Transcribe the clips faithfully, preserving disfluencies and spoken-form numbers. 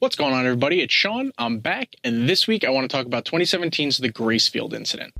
What's going on, everybody? It's Sean. I'm back, and this week I want to talk about twenty seventeen's The Gracefield Incident.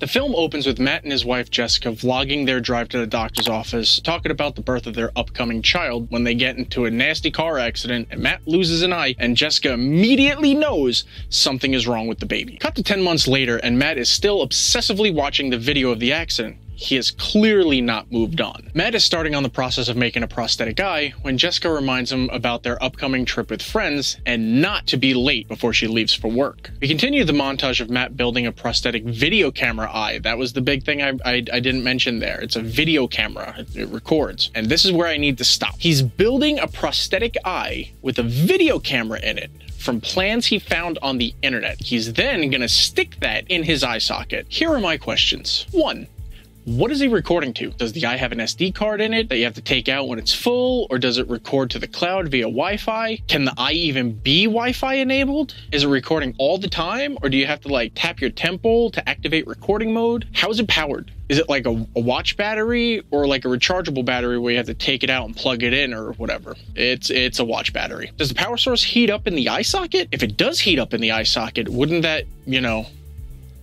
The film opens with Matt and his wife Jessica vlogging their drive to the doctor's office, talking about the birth of their upcoming child when they get into a nasty car accident and Matt loses an eye and Jessica immediately knows something is wrong with the baby. Cut to ten months later and Matt is still obsessively watching the video of the accident. He has clearly not moved on. Matt is starting on the process of making a prosthetic eye when Jessica reminds him about their upcoming trip with friends and not to be late before she leaves for work. We continue the montage of Matt building a prosthetic video camera eye. That was the big thing I, I, I didn't mention there. It's a video camera. It, it records. And this is where I need to stop. He's building a prosthetic eye with a video camera in it from plans he found on the internet. He's then gonna stick that in his eye socket. Here are my questions. One. What is he recording to? Does the eye have an S D card in it that you have to take out when it's full, or does it record to the cloud via Wi-Fi? Can the eye even be Wi-Fi enabled? Is it recording all the time, or do you have to like tap your temple to activate recording mode? How is it powered? Is it like a, a watch battery or like a rechargeable battery where you have to take it out and plug it in or whatever? It's it's a watch battery. Does the power source heat up in the eye socket? If it does heat up in the eye socket, wouldn't that, you know,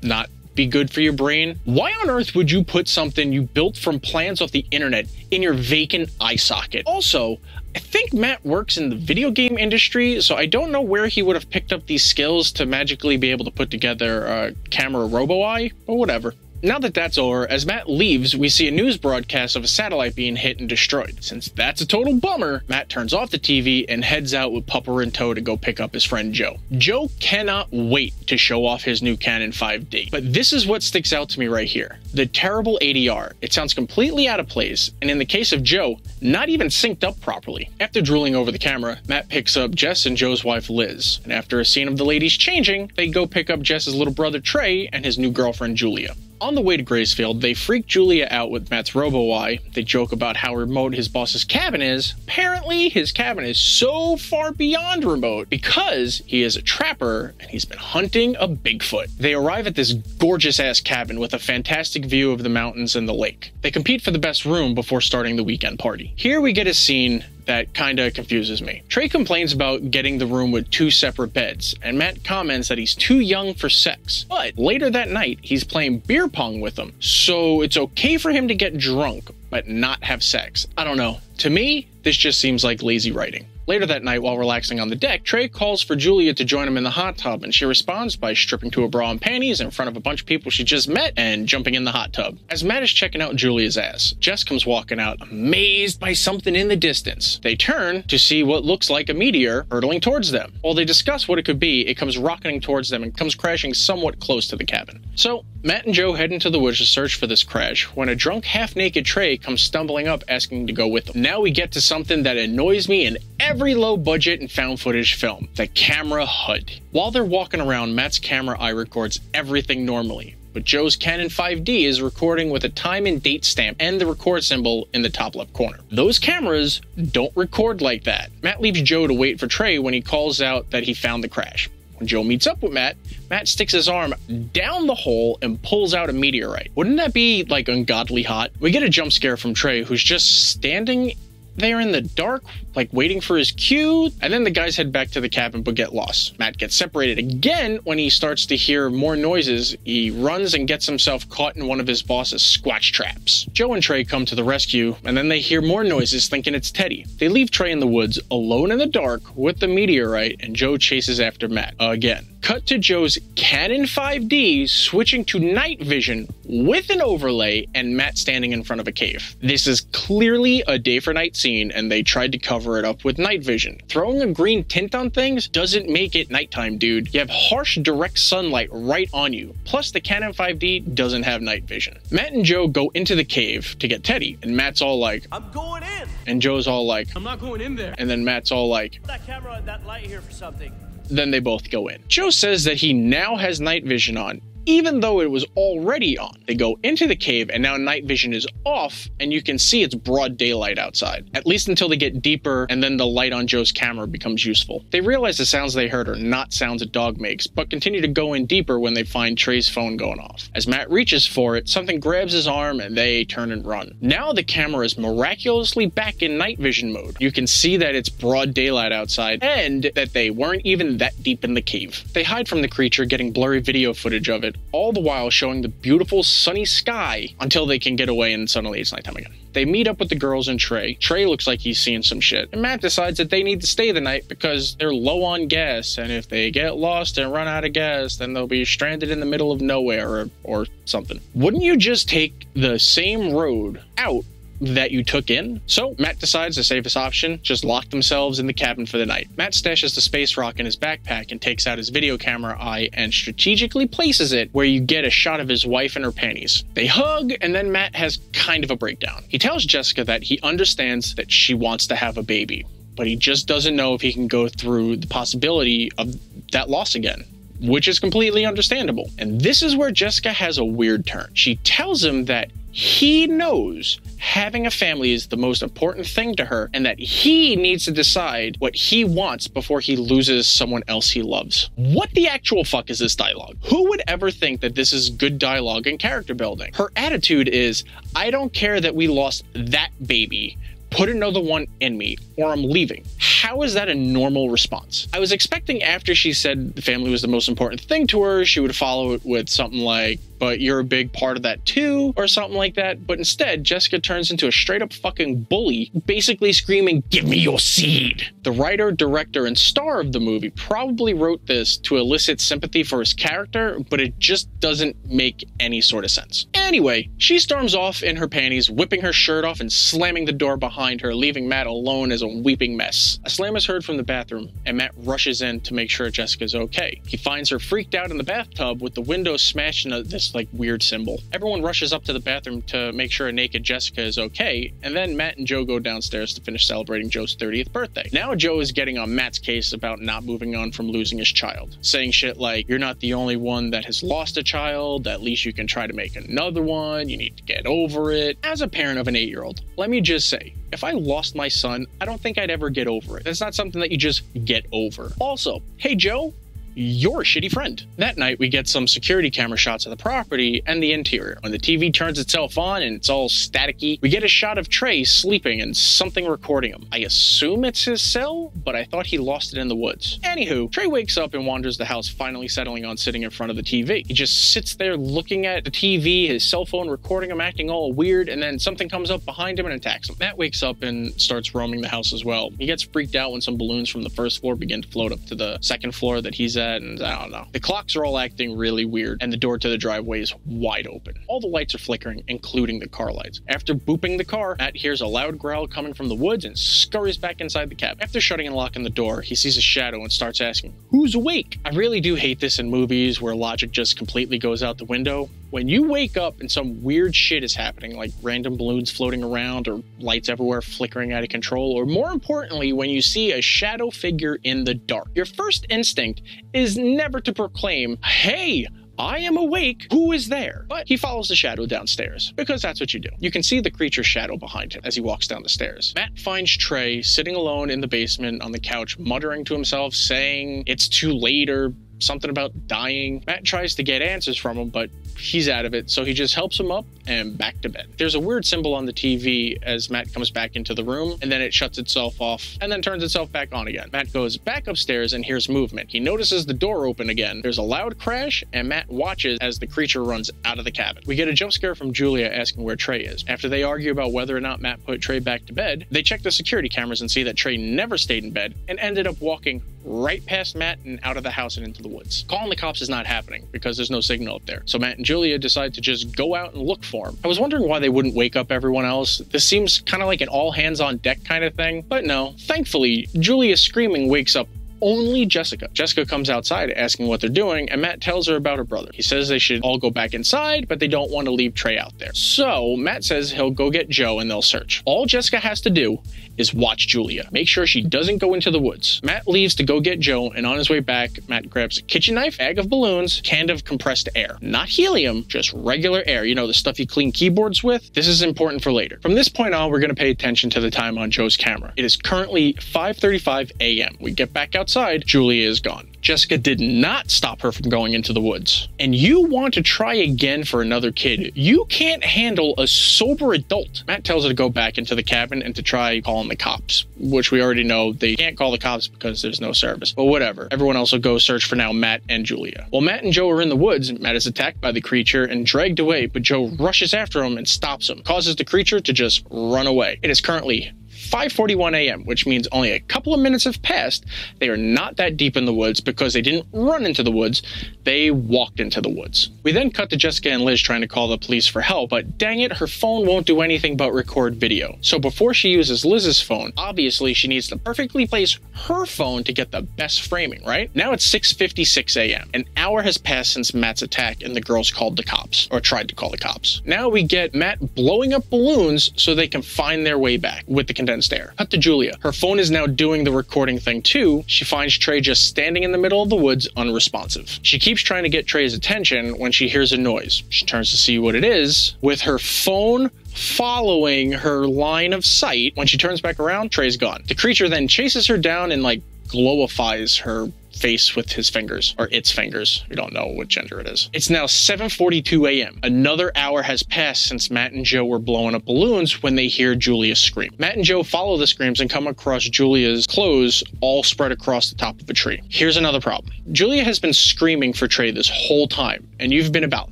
not be good for your brain? Why on earth would you put something you built from plans off the internet in your vacant eye socket? Also, I think Matt works in the video game industry, so I don't know where he would have picked up these skills to magically be able to put together a camera robo eye, but whatever. Now that that's over, as Matt leaves, we see a news broadcast of a satellite being hit and destroyed. Since that's a total bummer, Matt turns off the T V and heads out with Pupper in tow to go pick up his friend Joe. Joe cannot wait to show off his new Canon five D. But this is what sticks out to me right here. The terrible A D R. It sounds completely out of place, and in the case of Joe, not even synced up properly. After drooling over the camera, Matt picks up Jess and Joe's wife Liz. And after a scene of the ladies changing, they go pick up Jess's little brother Trey and his new girlfriend Julia. On the way to Gracefield, they freak Julia out with Matt's robo-eye. They joke about how remote his boss's cabin is. Apparently, his cabin is so far beyond remote because he is a trapper and he's been hunting a Bigfoot. They arrive at this gorgeous-ass cabin with a fantastic view of the mountains and the lake. They compete for the best room before starting the weekend party. Here we get a scene that kinda confuses me. Trey complains about getting the room with two separate beds, and Matt comments that he's too young for sex. But later that night, he's playing beer pong with them, so it's okay for him to get drunk, but not have sex. I don't know. To me, this just seems like lazy writing. Later that night, while relaxing on the deck, Trey calls for Julia to join him in the hot tub, and she responds by stripping to a bra and panties in front of a bunch of people she just met and jumping in the hot tub. As Matt is checking out Julia's ass, Jess comes walking out, amazed by something in the distance. They turn to see what looks like a meteor hurtling towards them. While they discuss what it could be, it comes rocketing towards them and comes crashing somewhat close to the cabin. So Matt and Joe head into the woods to search for this crash when a drunk, half-naked Trey comes stumbling up asking to go with them. Now we get to something that annoys me in every low-budget and found footage film, the camera H U D. While they're walking around, Matt's camera eye records everything normally, but Joe's Canon five D is recording with a time and date stamp and the record symbol in the top left corner. Those cameras don't record like that. Matt leaves Joe to wait for Trey when he calls out that he found the crash. When Joe meets up with Matt, Matt sticks his arm down the hole and pulls out a meteorite. Wouldn't that be like ungodly hot? We get a jump scare from Trey, who's just standing there in the dark, like waiting for his cue. And then the guys head back to the cabin but get lost. Matt gets separated again when he starts to hear more noises. He runs and gets himself caught in one of his boss's Squatch traps. Joe and Trey come to the rescue, and then they hear more noises thinking it's Teddy. They leave Trey in the woods alone in the dark with the meteorite, and Joe chases after Matt again. Cut to Joe's Canon five D switching to night vision with an overlay and Matt standing in front of a cave. This is clearly a day for night scene and they tried to cover it up with night vision. Throwing a green tint on things doesn't make it nighttime, dude. You have harsh direct sunlight right on you. Plus the Canon five D doesn't have night vision. Matt and Joe go into the cave to get Teddy and Matt's all like, I'm going in. And Joe's all like, I'm not going in there. And then Matt's all like, that camera and that light here for something. Then they both go in. Joe says that he now has night vision on, even though it was already on. They go into the cave and now night vision is off and you can see it's broad daylight outside, at least until they get deeper and then the light on Joe's camera becomes useful. They realize the sounds they heard are not sounds a dog makes, but continue to go in deeper when they find Trey's phone going off. As Matt reaches for it, something grabs his arm and they turn and run. Now the camera is miraculously back in night vision mode. You can see that it's broad daylight outside and that they weren't even that deep in the cave. They hide from the creature, getting blurry video footage of it, all the while showing the beautiful sunny sky until they can get away and suddenly it's nighttime again. They meet up with the girls and Trey. Trey looks like he's seeing some shit, and Matt decides that they need to stay the night because they're low on gas, and if they get lost and run out of gas, then they'll be stranded in the middle of nowhere or, or something. Wouldn't you just take the same road out that you took in? So Matt decides the safest option, just lock themselves in the cabin for the night. Matt stashes the space rock in his backpack and takes out his video camera eye and strategically places it where you get a shot of his wife in her panties. They hug and then Matt has kind of a breakdown. He tells Jessica that he understands that she wants to have a baby, but he just doesn't know if he can go through the possibility of that loss again, which is completely understandable. And this is where Jessica has a weird turn. She tells him that he knows having a family is the most important thing to her and that he needs to decide what he wants before he loses someone else he loves. What the actual fuck is this dialogue? Who would ever think that this is good dialogue and character building? Her attitude is, I don't care that we lost that baby. Put another one in me, or I'm leaving. How is that a normal response? I was expecting after she said the family was the most important thing to her, she would follow it with something like, but you're a big part of that too, or something like that. But instead, Jessica turns into a straight up fucking bully, basically screaming, give me your seed. The writer, director, and star of the movie probably wrote this to elicit sympathy for his character, but it just doesn't make any sort of sense. Anyway, she storms off in her panties, whipping her shirt off and slamming the door behind her, leaving Matt alone as a weeping mess. A slam is heard from the bathroom, and Matt rushes in to make sure Jessica's okay. He finds her freaked out in the bathtub with the window smashed into this like weird symbol. Everyone rushes up to the bathroom to make sure a naked Jessica is okay, and then Matt and Joe go downstairs to finish celebrating Joe's thirtieth birthday. Now Joe is getting on Matt's case about not moving on from losing his child, saying shit like, you're not the only one that has lost a child, at least you can try to make another one, you need to get over it. As a parent of an eight-year-old, let me just say, if I lost my son, I don't think I'd ever get over it. That's not something that you just get over. Also, hey Joe, you're a shitty friend. That night, we get some security camera shots of the property and the interior. When the T V turns itself on and it's all staticky, we get a shot of Trey sleeping and something recording him. I assume it's his cell, but I thought he lost it in the woods. Anywho, Trey wakes up and wanders the house, finally settling on sitting in front of the T V. He just sits there looking at the T V, his cell phone recording him, acting all weird, and then something comes up behind him and attacks him. Matt wakes up and starts roaming the house as well. He gets freaked out when some balloons from the first floor begin to float up to the second floor that he's at. And I don't know. The clocks are all acting really weird and the door to the driveway is wide open. All the lights are flickering, including the car lights. After booping the car, Matt hears a loud growl coming from the woods and scurries back inside the cabin. After shutting and locking the door, he sees a shadow and starts asking, who's awake? I really do hate this in movies where logic just completely goes out the window. When you wake up and some weird shit is happening, like random balloons floating around or lights everywhere flickering out of control, or more importantly, when you see a shadow figure in the dark, your first instinct is never to proclaim, hey, I am awake, who is there? But he follows the shadow downstairs, because that's what you do. You can see the creature's shadow behind him as he walks down the stairs. Matt finds Trey sitting alone in the basement on the couch, muttering to himself, saying it's too late or something about dying. Matt tries to get answers from him, but he's out of it, so he just helps him up and back to bed. There's a weird symbol on the T V as Matt comes back into the room, and then it shuts itself off and then turns itself back on again. Matt goes back upstairs and hears movement. He notices the door open again. There's a loud crash, and Matt watches as the creature runs out of the cabin. We get a jump scare from Julia asking where Trey is. After they argue about whether or not Matt put Trey back to bed, they check the security cameras and see that Trey never stayed in bed and ended up walking right past Matt and out of the house and into the woods. Calling the cops is not happening because there's no signal up there. So Matt and Julia decide to just go out and look for him. I was wondering why they wouldn't wake up everyone else. This seems kind of like an all hands on deck kind of thing, but no. Thankfully, Julia screaming wakes up only Jessica. Jessica comes outside asking what they're doing, and Matt tells her about her brother. He says they should all go back inside, but they don't want to leave Trey out there. So Matt says he'll go get Joe and they'll search. All Jessica has to do is watch Julia, make sure she doesn't go into the woods. Matt leaves to go get Joe, and on his way back, Matt grabs a kitchen knife, bag of balloons, can of compressed air. Not helium, just regular air. You know, the stuff you clean keyboards with. This is important for later. From this point on, we're going to pay attention to the time on Joe's camera. It is currently five thirty-five a m We get back outside. Julia is gone. Jessica did not stop her from going into the woods. And you want to try again for another kid. You can't handle a sober adult. Matt tells her to go back into the cabin and to try calling the cops, which we already know they can't call the cops because there's no service. But whatever. Everyone else will go search for now Matt and Julia. While Matt and Joe are in the woods, Matt is attacked by the creature and dragged away, but Joe rushes after him and stops him, causes the creature to just run away. It is currently five forty-one a m, which means only a couple of minutes have passed. They are not that deep in the woods because they didn't run into the woods. They walked into the woods. We then cut to Jessica and Liz trying to call the police for help, but dang it, her phone won't do anything but record video. So before she uses Liz's phone, obviously she needs to perfectly place her phone to get the best framing, right? Now it's six fifty-six a m An hour has passed since Matt's attack and the girls called the cops, or tried to call the cops. Now we get Matt blowing up balloons so they can find their way back with the condensed air. Cut to Julia. Her phone is now doing the recording thing too. She finds Trey just standing in the middle of the woods, unresponsive. She keeps trying to get Trey's attention when she hears a noise. She turns to see what it is, with her phone following her line of sight. When she turns back around, Trey's gone. The creature then chases her down and like glorifies her face with his fingers, or its fingers. We don't know what gender it is. It's now seven forty-two a m Another hour has passed since Matt and Joe were blowing up balloons when they hear Julia scream. Matt and Joe follow the screams and come across Julia's clothes all spread across the top of a tree. Here's another problem. Julia has been screaming for Trey this whole time, and you've been about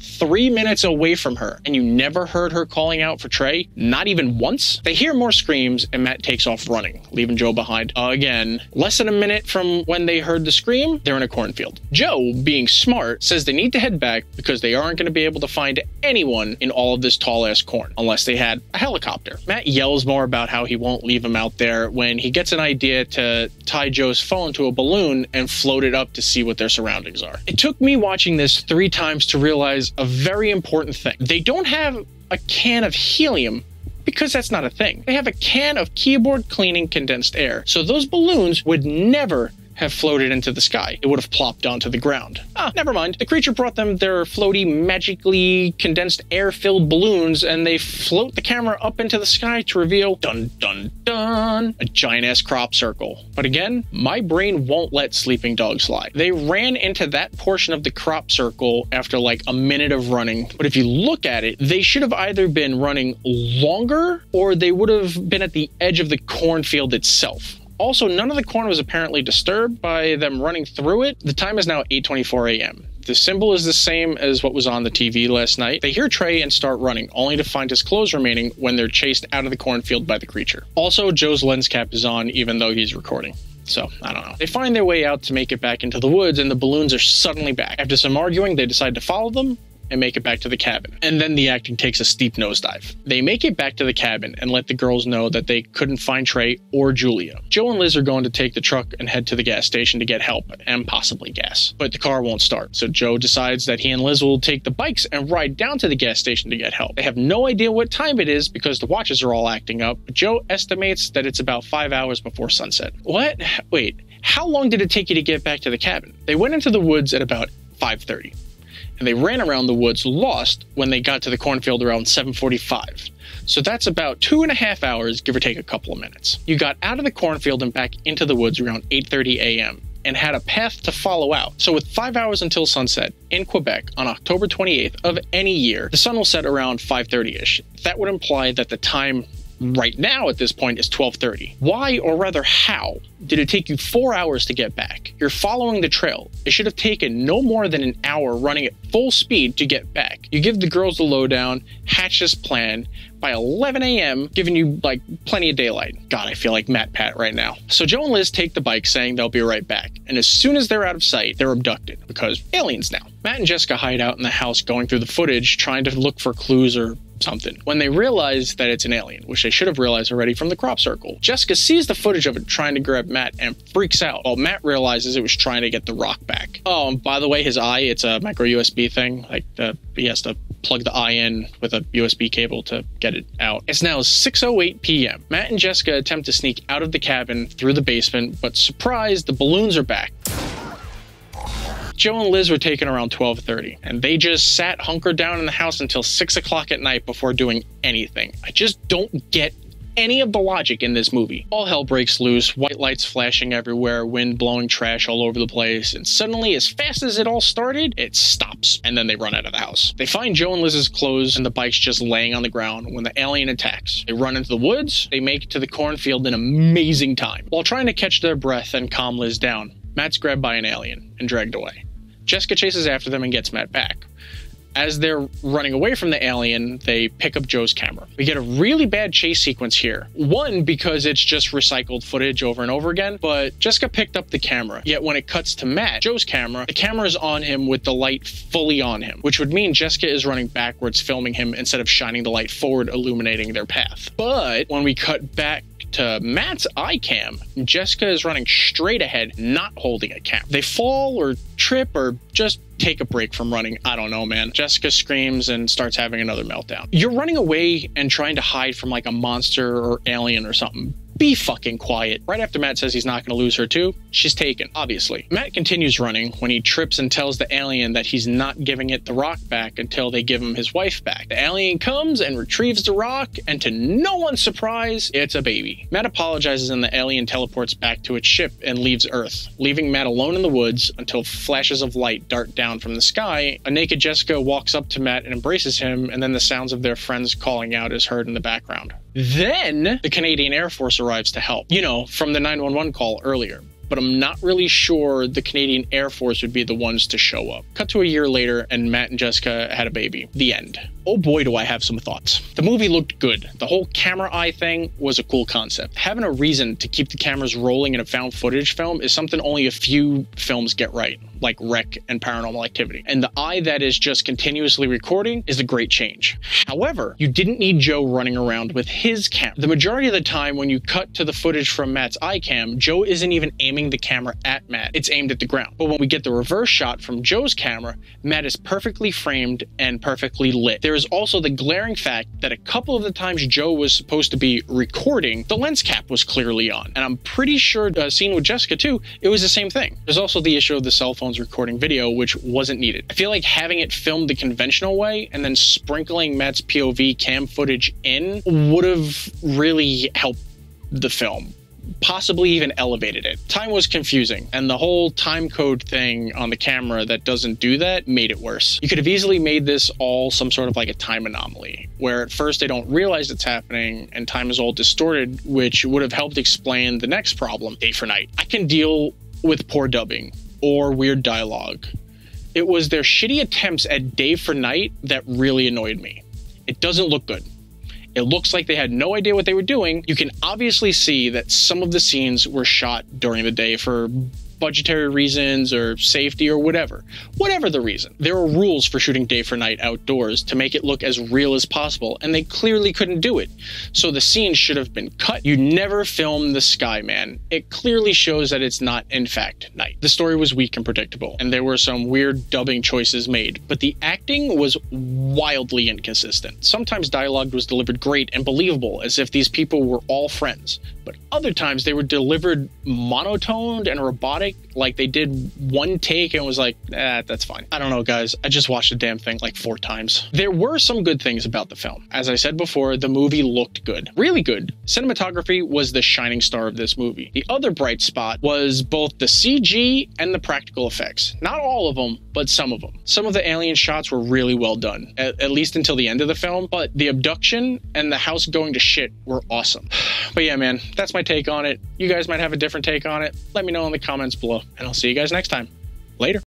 three minutes away from her, and you never heard her calling out for Trey? Not even once? They hear more screams, and Matt takes off running, leaving Joe behind. Again, less than a minute from when they heard the scream, they're in a cornfield. Joe, being smart, says they need to head back because they aren't going to be able to find anyone in all of this tall-ass corn, unless they had a helicopter. Matt yells more about how he won't leave him out there when he gets an idea to tie Joe's phone to a balloon and float it up to see what their surroundings are. It took me watching this three times to realize a very important thing. They don't have a can of helium, because that's not a thing. They have a can of keyboard cleaning condensed air, so those balloons would never have floated into the sky. It would have plopped onto the ground. Ah, never mind. The creature brought them their floaty, magically condensed air-filled balloons, and they float the camera up into the sky to reveal, dun dun dun, a giant-ass crop circle. But again, my brain won't let sleeping dogs lie. They ran into that portion of the crop circle after like a minute of running. But if you look at it, they should have either been running longer or they would have been at the edge of the cornfield itself. Also, none of the corn was apparently disturbed by them running through it. The time is now eight twenty-four a m The symbol is the same as what was on the T V last night. They hear Trey and start running, only to find his clothes remaining when they're chased out of the cornfield by the creature. Also, Joe's lens cap is on, even though he's recording. So, I don't know. They find their way out to make it back into the woods, and the balloons are suddenly back. After some arguing, they decide to follow them and make it back to the cabin. And then the acting takes a steep nosedive. They make it back to the cabin and let the girls know that they couldn't find Trey or Julia. Joe and Liz are going to take the truck and head to the gas station to get help and possibly gas. But the car won't start, so Joe decides that he and Liz will take the bikes and ride down to the gas station to get help. They have no idea what time it is because the watches are all acting up, but Joe estimates that it's about five hours before sunset. What? Wait, how long did it take you to get back to the cabin? They went into the woods at about five thirty. And they ran around the woods lost when they got to the cornfield around seven forty-five. So that's about two and a half hours, give or take a couple of minutes. You got out of the cornfield and back into the woods around eight thirty a m and had a path to follow out. So with five hours until sunset in Quebec on October twenty-eighth of any year, the sun will set around five thirty-ish. That would imply that the time right now at this point is twelve thirty. Why, or rather how, did it take you four hours to get back? You're following the trail. It should have taken no more than an hour running at full speed to get back. You give the girls the lowdown, hatch this plan by eleven a m, giving you like plenty of daylight. God, I feel like Matt Pat right now. So Joe and Liz take the bike saying they'll be right back. And as soon as they're out of sight, they're abducted because aliens now. Matt and Jessica hide out in the house going through the footage, trying to look for clues or something when they realize that it's an alien, which they should have realized already from the crop circle. Jessica sees the footage of it trying to grab Matt and freaks out while Matt realizes it was trying to get the rock back. Oh, and by the way, his eye, it's a micro U S B thing. Like the, he has to plug the eye in with a U S B cable to get it out. It's now six oh eight p m Matt and Jessica attempt to sneak out of the cabin through the basement, but surprise, the balloons are back. Joe and Liz were taken around twelve thirty, and they just sat hunkered down in the house until six o'clock at night before doing anything. I just don't get any of the logic in this movie. All hell breaks loose, white lights flashing everywhere, wind blowing trash all over the place, and suddenly, as fast as it all started, it stops, and then they run out of the house. They find Joe and Liz's clothes and the bikes just laying on the ground when the alien attacks. They run into the woods, they make it to the cornfield in amazing time, while trying to catch their breath and calm Liz down. Matt's grabbed by an alien and dragged away. Jessica chases after them and gets Matt back. As they're running away from the alien, they pick up Joe's camera. We get a really bad chase sequence here. One, because it's just recycled footage over and over again, but Jessica picked up the camera. Yet when it cuts to Matt, Joe's camera, the camera is on him with the light fully on him, which would mean Jessica is running backwards, filming him instead of shining the light forward, illuminating their path. But when we cut back to Matt's eye cam, Jessica is running straight ahead, not holding a cam. They fall or trip or just take a break from running. I don't know, man. Jessica screams and starts having another meltdown. You're running away and trying to hide from like a monster or alien or something. Be fucking quiet. Right after Matt says he's not gonna lose her too, she's taken, obviously. Matt continues running when he trips and tells the alien that he's not giving it the rock back until they give him his wife back. The alien comes and retrieves the rock, and to no one's surprise, it's a baby. Matt apologizes and the alien teleports back to its ship and leaves Earth, leaving Matt alone in the woods until flashes of light dart down from the sky. A naked Jessica walks up to Matt and embraces him, and then the sounds of their friends calling out is heard in the background. Then the Canadian Air Force arrives to help, you know, from the nine one one call earlier, but I'm not really sure the Canadian Air Force would be the ones to show up. Cut to a year later and Matt and Jessica had a baby. The end. Oh boy, do I have some thoughts. The movie looked good. The whole camera eye thing was a cool concept. Having a reason to keep the cameras rolling in a found footage film is something only a few films get right, like Rec and Paranormal Activity. And the eye that is just continuously recording is a great change. However, you didn't need Joe running around with his camera. The majority of the time when you cut to the footage from Matt's eye cam, Joe isn't even aiming the camera at Matt. It's aimed at the ground. But when we get the reverse shot from Joe's camera, Matt is perfectly framed and perfectly lit. There is also the glaring fact that a couple of the times Joe was supposed to be recording, the lens cap was clearly on. And I'm pretty sure the scene with Jessica too, it was the same thing. There's also the issue of the cell phone recording video, which wasn't needed. I feel like having it filmed the conventional way and then sprinkling Matt's P O V cam footage in would have really helped the film, possibly even elevated it. Time was confusing, and the whole time code thing on the camera that doesn't do that made it worse. You could have easily made this all some sort of like a time anomaly, where at first they don't realize it's happening and time is all distorted, which would have helped explain the next problem, day for night. I can deal with poor dubbing or weird dialogue. It was their shitty attempts at day for night that really annoyed me. It doesn't look good. It looks like they had no idea what they were doing. You can obviously see that some of the scenes were shot during the day for budgetary reasons or safety or whatever. Whatever the reason, there are rules for shooting day for night outdoors to make it look as real as possible, and they clearly couldn't do it. So the scene should have been cut. You never film the sky, man. It clearly shows that it's not, in fact, night. The story was weak and predictable, and there were some weird dubbing choices made, but the acting was wildly inconsistent. Sometimes dialogue was delivered great and believable, as if these people were all friends, but other times they were delivered monotoned and robotic, like they did one take and was like, eh, that's fine. I don't know, guys. I just watched the damn thing like four times. There were some good things about the film. As I said before, the movie looked good. Really good. Cinematography was the shining star of this movie. The other bright spot was both the C G and the practical effects. Not all of them, but some of them. Some of the alien shots were really well done, at, at least until the end of the film, but the abduction and the house going to shit were awesome. But yeah, man, that's my take on it. You guys might have a different take on it. Let me know in the comments below, and I'll see you guys next time. Later.